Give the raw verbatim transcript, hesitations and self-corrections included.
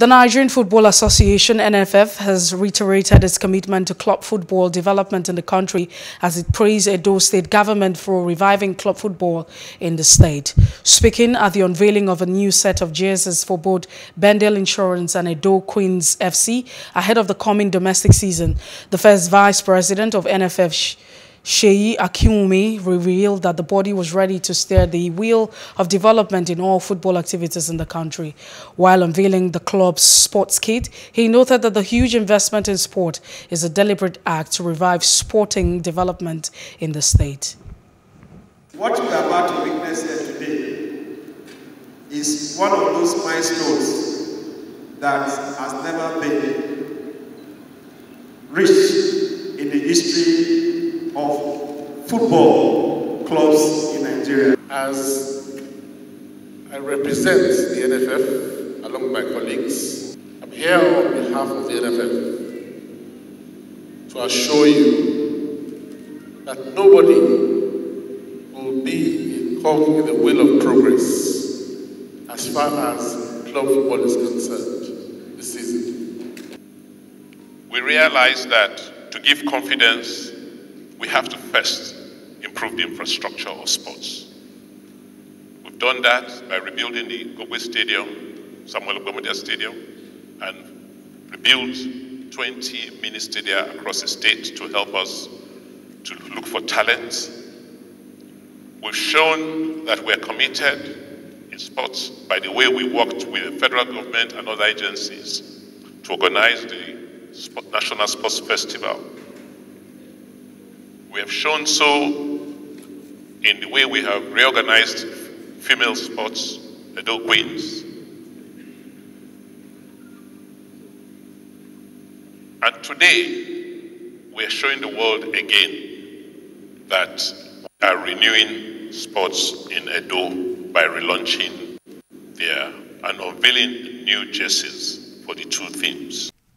The Nigerian Football Association, N F F, has reiterated its commitment to club football development in the country as it praised Edo State Government for reviving club football in the state. Speaking at the unveiling of a new set of jerseys for both Bendel Insurance and Edo Queens F C ahead of the coming domestic season, the first vice president of N F F, Sheyi Akiwumi, revealed that the body was ready to steer the wheel of development in all football activities in the country. While unveiling the club's sports kit, he noted that the huge investment in sport is a deliberate act to revive sporting development in the state. What we are about to witness here today is one of those milestones that has never been reached in the history of football clubs in Nigeria. As I represent the N F F along with my colleagues, I'm here on behalf of the N F F to assure you that nobody will be a cog in the wheel of progress as far as club football is concerned this season. We realize that to give confidence, we have to first improve the infrastructure of sports. We've done that by rebuilding the Gobwe Stadium, Samuel Gomadia Stadium, and rebuild twenty mini stadia across the state to help us to look for talent. We've shown that we're committed in sports by the way we worked with the federal government and other agencies to organize the National Sports Festival. We have shown so in the way we have reorganized female sports, Edo Queens. And today, we are showing the world again that we are renewing sports in Edo by relaunching their and unveiling new jerseys for the two themes.